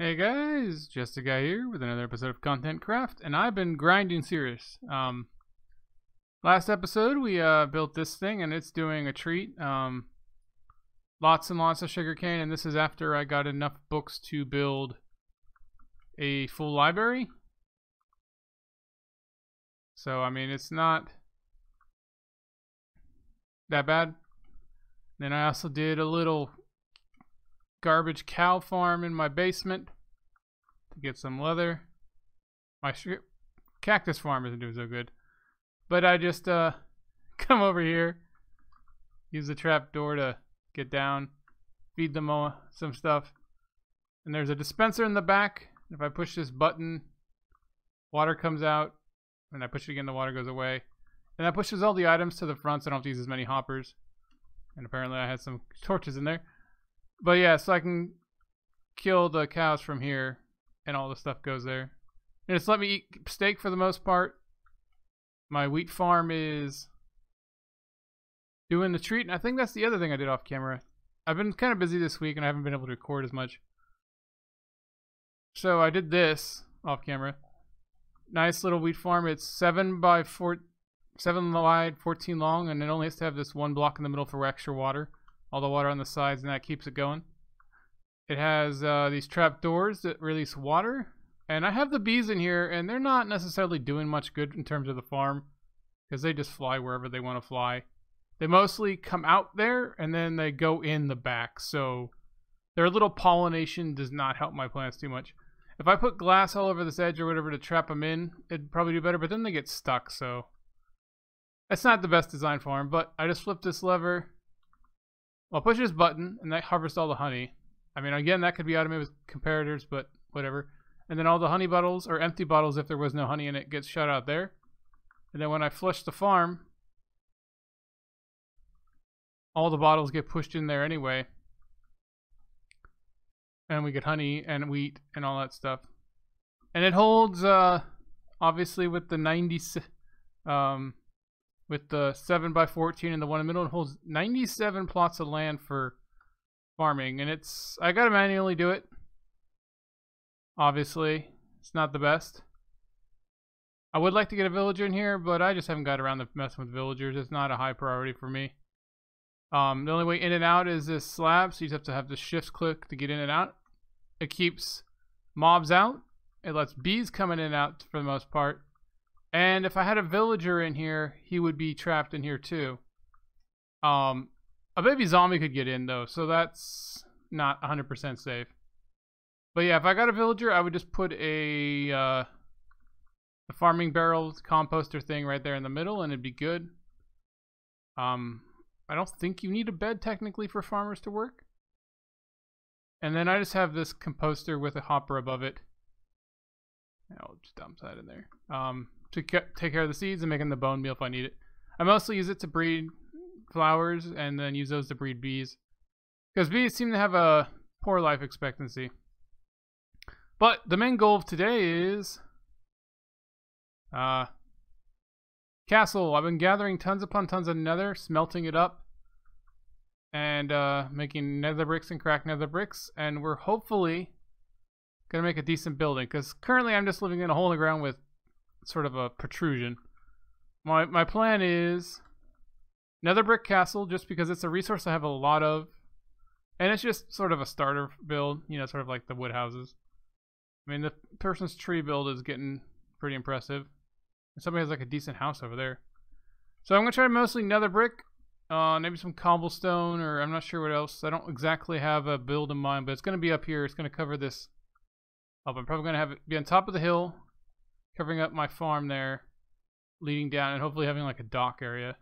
Hey guys, just a guy here with another episode of ContentCraft, and I've been grinding serious. Last episode we built this thing, and it's doing a treat. Lots and lots of sugarcane, and this is after I got enough books to build a full library. So I mean, it's not that bad. Then I also did a little garbage cow farm in my basement to get some leather. My cactus farm isn't doing so good, but I just come over here, use the trap door to get down, feed them some stuff, and there's a dispenser in the back. If I push this button, water comes out, and I push it again, the water goes away, and that pushes all the items to the front, so I don't have to use as many hoppers. And apparently I had some torches in there. But yeah, so I can kill the cows from here, and all the stuff goes there. And it's let me eat steak for the most part. My wheat farm is doing the treat, and I think that's the other thing I did off camera. I've been kind of busy this week, and I haven't been able to record as much. So I did this off camera. Nice little wheat farm. It's 7 wide, 14 long, and it only has to have this one block in the middle for extra water. All the water on the sides, and that keeps it going. It has these trap doors that release water, and I have the bees in here, and they're not necessarily doing much good in terms of the farm because they just fly wherever they want to fly. They mostly come out there and then they go in the back, so their little pollination does not help my plants too much. If I put glass all over this edge or whatever to trap them in, it'd probably do better, but then they get stuck, so that's not the best design farm. But I just flipped this lever. I'll push this button, and that harvests all the honey. I mean, again, that could be automated with comparators, but whatever. And then all the honey bottles, or empty bottles if there was no honey in it, gets shot out there. And then when I flush the farm, all the bottles get pushed in there anyway. And we get honey and wheat and all that stuff. And it holds, obviously, with the 7 by 14 and the one in the middle, it holds 97 plots of land for farming, and it's, I gotta manually do it. Obviously, it's not the best. I would like to get a villager in here, but I just haven't got around to messing with villagers. It's not a high priority for me. The only way in and out is this slab, so you just have to have the shift click to get in and out. It keeps mobs out. It lets bees come in and out for the most part. And if I had a villager in here, he would be trapped in here too. A baby zombie could get in though, so that's not 100% safe. But yeah, if I got a villager, I would just put a farming barrel composter thing right there in the middle, and it'd be good. I don't think you need a bed technically for farmers to work. And then I just have this composter with a hopper above it. I'll just dump that in there. To take care of the seeds and making the bone meal if I need it. I mostly use it to breed flowers and then use those to breed bees, because bees seem to have a poor life expectancy. But the main goal of today is castle. I've been gathering tons upon tons of nether, smelting it up, and making nether bricks and cracked nether bricks, and we're hopefully gonna make a decent building, because currently I'm just living in a hole in the ground with sort of a protrusion. My plan is nether brick castle, just because it's a resource I have a lot of, and it's just sort of a starter build, you know, sort of like the wood houses. I mean, the person's tree build is getting pretty impressive, and somebody has like a decent house over there. So I'm gonna try mostly nether brick, maybe some cobblestone, or I'm not sure what else. I don't exactly have a build in mind, but it's gonna be up here. It's gonna cover this up. I'm probably gonna have it be on top of the hill, covering up my farm there, leading down, and hopefully having like a dock area.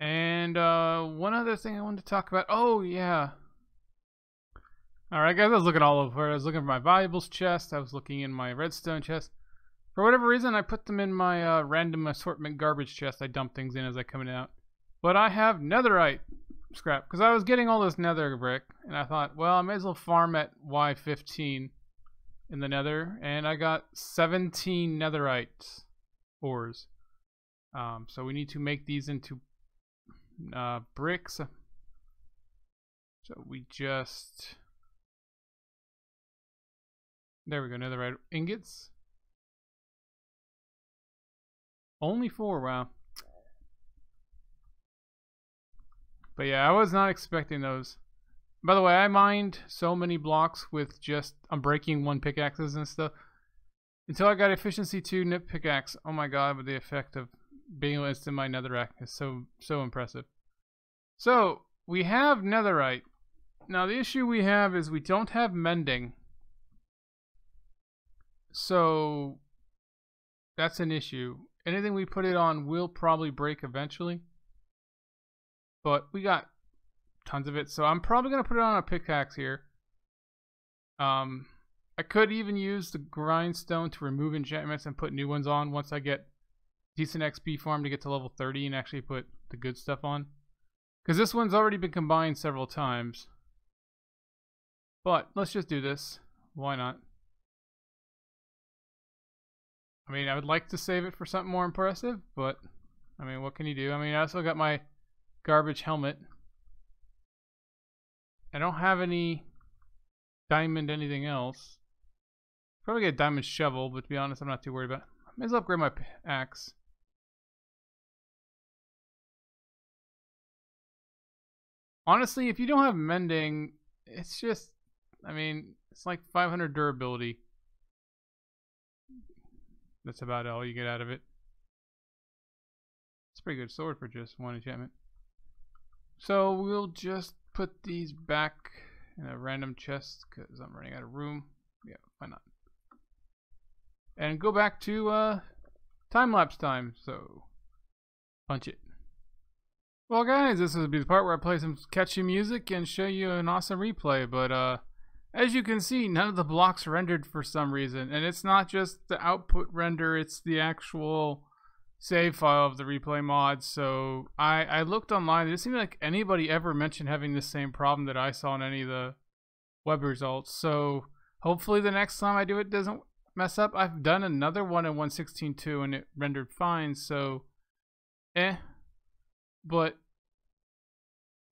And one other thing I wanted to talk about. Oh yeah. Alright guys, I was looking all over. I was looking for my valuables chest. I was looking in my redstone chest. For whatever reason, I put them in my random assortment garbage chest. I dump things in as I come in and out. But I have netherite scrap, because I was getting all this nether brick, and I thought, well, I may as well farm at Y15. In the nether, and I got 17 netherite ores. So we need to make these into bricks. So we just There we go, netherite ingots. Only 4, wow. But yeah, I was not expecting those. By the way, I mined so many blocks with just unbreaking 1 pickaxes and stuff. Until I got efficiency 2 nip pickaxe. Oh my god, but the effect of being listed in my netherrack is so impressive. So, we have netherite. Now the issue we have is we don't have mending. So, that's an issue. Anything we put it on will probably break eventually. But we got tons of it, so I'm probably going to put it on a pickaxe here. I could even use the grindstone to remove enchantments and put new ones on once I get decent XP farm to get to level 30 and actually put the good stuff on. Because this one's already been combined several times. But let's just do this. Why not? I mean, I would like to save it for something more impressive, but I mean, what can you do? I mean, I also got my garbage helmet. I don't have any diamond anything else. Probably get a diamond shovel, but to be honest, I'm not too worried about it. I may as well upgrade my axe. Honestly, if you don't have mending, it's just, I mean, it's like 500 durability. That's about all you get out of it. It's a pretty good sword for just 1 enchantment. So we'll just put these back in a random chest because I'm running out of room. Yeah, why not? And go back to time-lapse time. So punch it. Well guys, this would be the part where I play some catchy music and show you an awesome replay, but as you can see, none of the blocks rendered for some reason. And it's not just the output render, it's the actual save file of the replay mod. So I looked online. It didn't seem like anybody ever mentioned having the same problem that I saw in any of the web results. So hopefully the next time I do it doesn't mess up. I've done another one in 1.16.2 and it rendered fine, so eh. But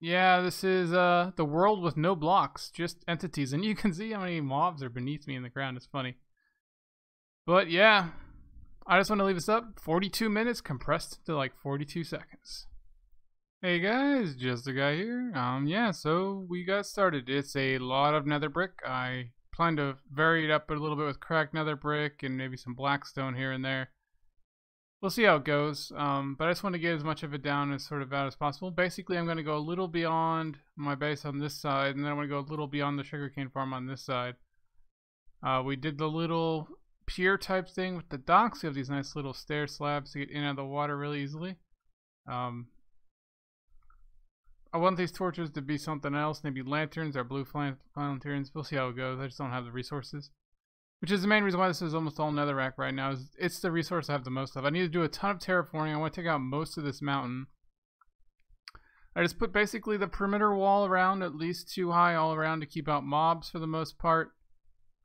yeah, this is the world with no blocks, just entities, and you can see how many mobs are beneath me in the ground. It's funny. But yeah, I just want to leave this up. 42 minutes compressed to like 42 seconds. Hey guys, just the guy here. Yeah, so we got started. It's a lot of nether brick. I plan to vary it up a little bit with cracked nether brick and maybe some blackstone here and there. We'll see how it goes. But I just want to get as much of it down as sort of out as possible. Basically, I'm going to go a little beyond my base on this side, and then I'm going to go a little beyond the sugarcane farm on this side. We did the little pier type thing with the docks. You have these nice little stair slabs to get in and out of the water really easily. I want these torches to be something else, maybe lanterns or blue lanterns. We'll see how it goes. I just don't have the resources, which is the main reason why this is almost all netherrack right now. Is it's the resource I have the most of. I need to do a ton of terraforming. I want to take out most of this mountain. I just put basically the perimeter wall around, at least 2 high all around, to keep out mobs for the most part.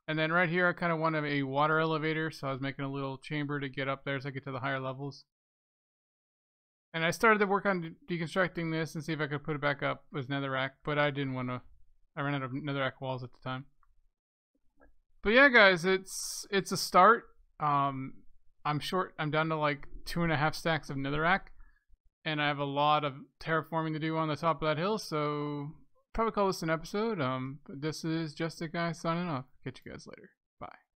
And then right here I kind of wanted a water elevator, so I was making a little chamber to get up there so I get to the higher levels. And I started to work on deconstructing this and see if I could put it back up with netherrack, but I didn't want to. I ran out of netherrack walls at the time. But yeah guys, it's a start. I'm short. I'm down to like 2.5 stacks of netherrack, and I have a lot of terraforming to do on the top of that hill, so probably call this an episode. This is Just a Guy signing off. Catch you guys later. Bye.